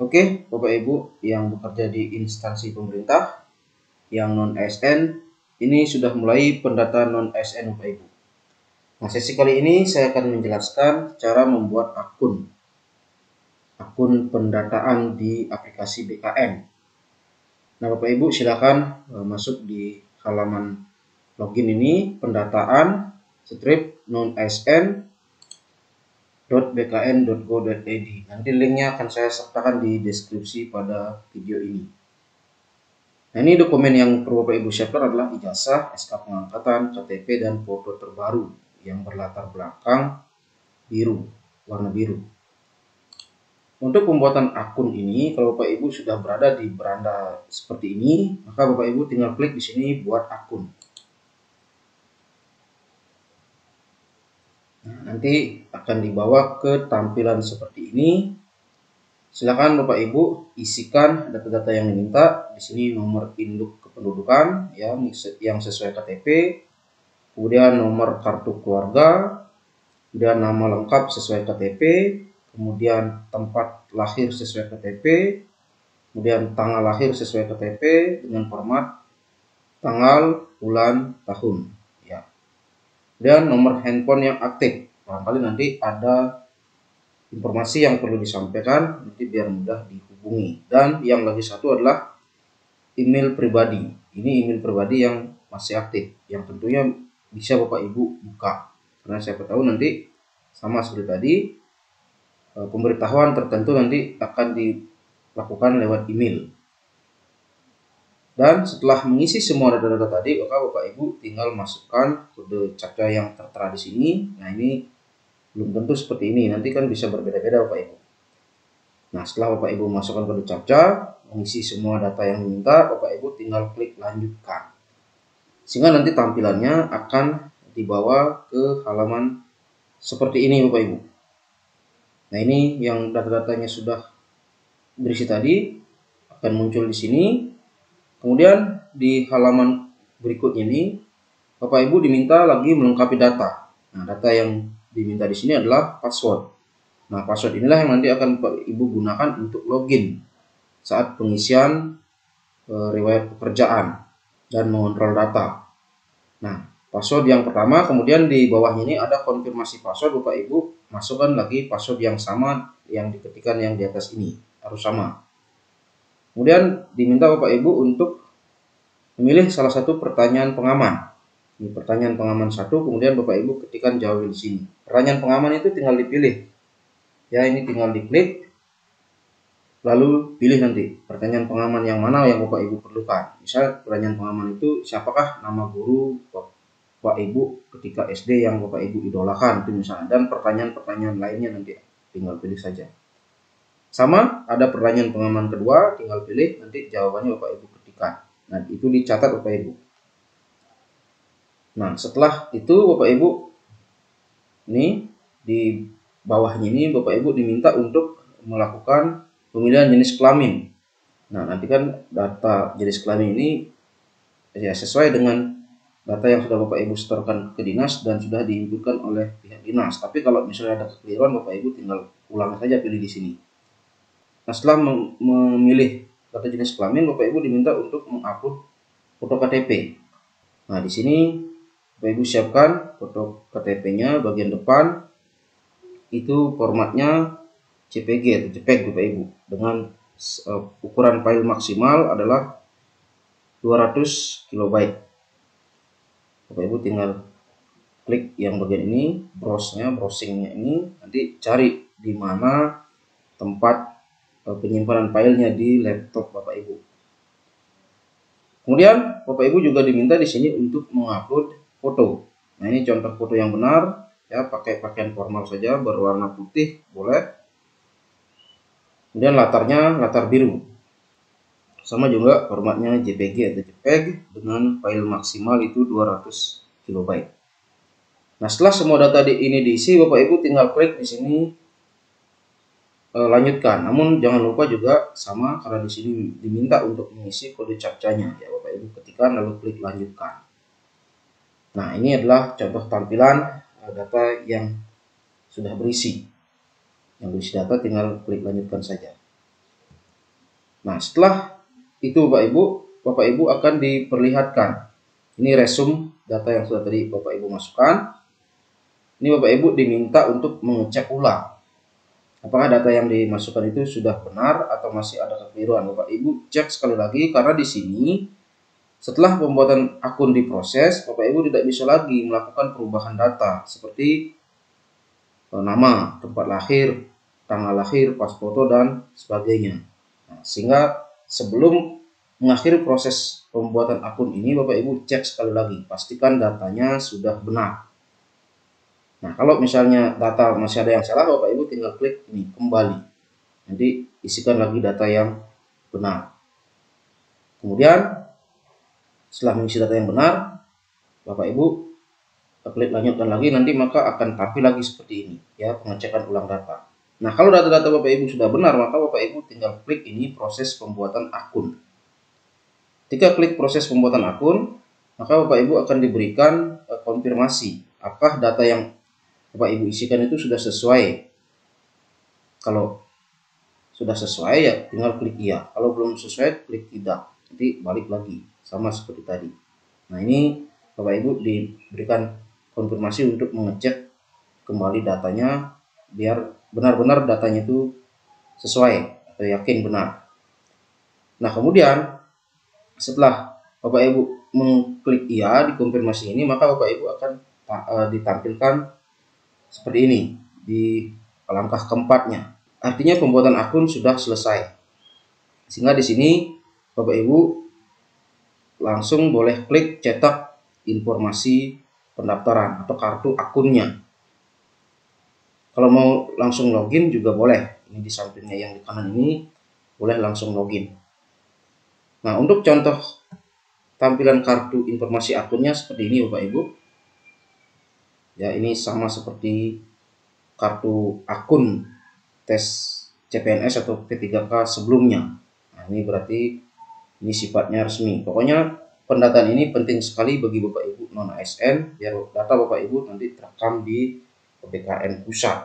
Oke, Bapak Ibu yang bekerja di instansi pemerintah yang non ASN, ini sudah mulai pendataan non ASN Bapak Ibu. Nah, sesi kali ini saya akan menjelaskan cara membuat akun pendataan di aplikasi BKN. Nah, Bapak Ibu silakan masuk di halaman login ini, pendataan strip non ASN .bkn.go.id. Nanti linknya akan saya sertakan di deskripsi pada video ini. Nah, ini dokumen yang perlu Bapak Ibu siapkan adalah ijazah, SK pengangkatan, KTP, dan foto terbaru yang berlatar belakang biru, warna biru. Untuk pembuatan akun ini, kalau Bapak Ibu sudah berada di beranda seperti ini, maka Bapak Ibu tinggal klik di sini buat akun. Nah, nanti akan dibawa ke tampilan seperti ini. Silakan Bapak Ibu isikan data-data yang diminta. Di sini nomor induk kependudukan yang sesuai KTP, kemudian nomor kartu keluarga, kemudian nama lengkap sesuai KTP, kemudian tempat lahir sesuai KTP, kemudian tanggal lahir sesuai KTP dengan format tanggal, bulan, tahun. Dan nomor handphone yang aktif. Barangkali nanti ada informasi yang perlu disampaikan, nanti biar mudah dihubungi. Dan yang lagi satu adalah email pribadi. Ini email pribadi yang masih aktif, yang tentunya bisa Bapak Ibu buka. Karena siapa tahu nanti sama seperti tadi, pemberitahuan tertentu nanti akan dilakukan lewat email. Dan setelah mengisi semua data-data tadi, maka Bapak Ibu tinggal masukkan kode CACA yang tertera di sini. Nah, ini belum tentu seperti ini, nanti kan bisa berbeda-beda Bapak Ibu. Nah, setelah Bapak Ibu masukkan kode CACA, mengisi semua data yang diminta, Bapak Ibu tinggal klik lanjutkan. Sehingga nanti tampilannya akan dibawa ke halaman seperti ini Bapak Ibu. Nah, ini yang data-datanya sudah berisi tadi akan muncul di sini. Kemudian di halaman berikutnya ini, Bapak Ibu diminta lagi melengkapi data. Nah, data yang diminta di sini adalah password. Nah, password inilah yang nanti akan Bapak Ibu gunakan untuk login saat pengisian riwayat pekerjaan dan mengontrol data. Nah, password yang pertama, kemudian di bawahnya ini ada konfirmasi password. Bapak Ibu masukkan lagi password yang sama yang diketikkan yang di atas ini, harus sama. Kemudian diminta Bapak Ibu untuk memilih salah satu pertanyaan pengaman. Ini pertanyaan pengaman satu, kemudian Bapak Ibu ketikkan jawaban di sini. Pertanyaan pengaman itu tinggal dipilih. Ya, ini tinggal diklik, lalu pilih nanti pertanyaan pengaman yang mana yang Bapak Ibu perlukan. Misal pertanyaan pengaman itu siapakah nama guru Bapak Ibu ketika SD yang Bapak Ibu idolakan, itu misalnya. Dan pertanyaan-pertanyaan lainnya nanti tinggal pilih saja. Sama, ada pertanyaan pengaman kedua, tinggal pilih, nanti jawabannya Bapak Ibu ketikkan. Nah, itu dicatat Bapak Ibu. Nah, setelah itu Bapak Ibu, ini di bawahnya ini Bapak Ibu diminta untuk melakukan pemilihan jenis kelamin. Nah, nanti kan data jenis kelamin ini ya sesuai dengan data yang sudah Bapak Ibu setorkan ke dinas dan sudah diinputkan oleh pihak dinas. Tapi kalau misalnya ada kekeliruan, Bapak Ibu tinggal ulang saja, pilih di sini. Nah, setelah memilih data jenis kelamin, Bapak Ibu diminta untuk mengupload foto KTP. Nah, di sini Bapak Ibu siapkan foto KTP-nya bagian depan. Itu formatnya CPG atau JPEG Bapak Ibu. Dengan ukuran file maksimal adalah 200 KB. Bapak Ibu tinggal klik yang bagian ini, browsing-nya ini, nanti cari di mana tempat penyimpanan filenya di laptop Bapak Ibu. Kemudian Bapak Ibu juga diminta di sini untuk mengupload foto. Nah, ini contoh foto yang benar ya, pakai pakaian formal saja berwarna putih boleh. Kemudian latarnya latar biru. Sama juga formatnya JPG atau JPEG dengan file maksimal itu 200 KB. Nah, setelah semua data ini diisi, Bapak Ibu tinggal klik di sini lanjutkan. Namun jangan lupa juga sama, karena di sini diminta untuk mengisi kode captchanya ya Bapak Ibu ketikkan lalu klik lanjutkan. Nah, ini adalah contoh tampilan data yang sudah berisi. Yang berisi data tinggal klik lanjutkan saja. Nah, setelah itu Bapak Ibu akan diperlihatkan ini resume data yang sudah tadi Bapak Ibu masukkan. Ini Bapak Ibu diminta untuk mengecek ulang apakah data yang dimasukkan itu sudah benar atau masih ada kekeliruan. Bapak Ibu cek sekali lagi, karena di sini setelah pembuatan akun diproses, Bapak Ibu tidak bisa lagi melakukan perubahan data seperti nama, tempat lahir, tanggal lahir, pas foto, dan sebagainya. Nah, sehingga sebelum mengakhiri proses pembuatan akun ini, Bapak Ibu cek sekali lagi, pastikan datanya sudah benar. Nah, kalau misalnya data masih ada yang salah, Bapak Ibu tinggal klik ini, kembali. Nanti isikan lagi data yang benar. Kemudian, setelah mengisi data yang benar, Bapak Ibu klik lanjutkan lagi, nanti maka akan tampil lagi seperti ini, ya, pengecekan ulang data. Nah, kalau data-data Bapak Ibu sudah benar, maka Bapak Ibu tinggal klik ini, proses pembuatan akun. Ketika klik proses pembuatan akun, maka Bapak Ibu akan diberikan konfirmasi apakah data yang Bapak Ibu isikan itu sudah sesuai. Kalau sudah sesuai, ya tinggal klik iya. Kalau belum sesuai, klik tidak. Nanti balik lagi, sama seperti tadi. Nah, ini Bapak Ibu diberikan konfirmasi untuk mengecek kembali datanya, biar benar-benar datanya itu sesuai atau yakin benar. Nah, kemudian setelah Bapak Ibu mengklik iya di konfirmasi ini, maka Bapak Ibu akan ditampilkan seperti ini di langkah keempatnya. Artinya pembuatan akun sudah selesai. Sehingga di sini Bapak Ibu langsung boleh klik cetak informasi pendaftaran atau kartu akunnya. Kalau mau langsung login juga boleh. Ini di sampingnya yang di kanan ini boleh langsung login. Nah, untuk contoh tampilan kartu informasi akunnya seperti ini Bapak Ibu. Ya, ini sama seperti kartu akun tes CPNS atau P3K sebelumnya. Nah, ini berarti ini sifatnya resmi. Pokoknya pendataan ini penting sekali bagi Bapak Ibu non ASN, biar data Bapak Ibu nanti terekam di BKN pusat.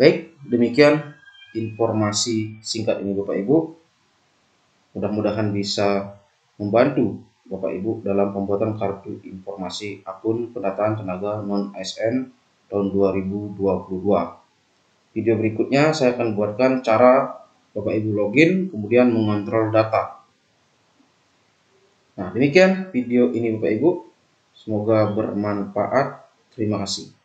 Baik, demikian informasi singkat ini Bapak Ibu. Mudah-mudahan bisa membantu Bapak Ibu dalam pembuatan kartu informasi akun pendataan tenaga non ASN tahun 2022. Video berikutnya saya akan buatkan cara Bapak Ibu login kemudian mengontrol data. Nah, demikian video ini Bapak Ibu. Semoga bermanfaat. Terima kasih.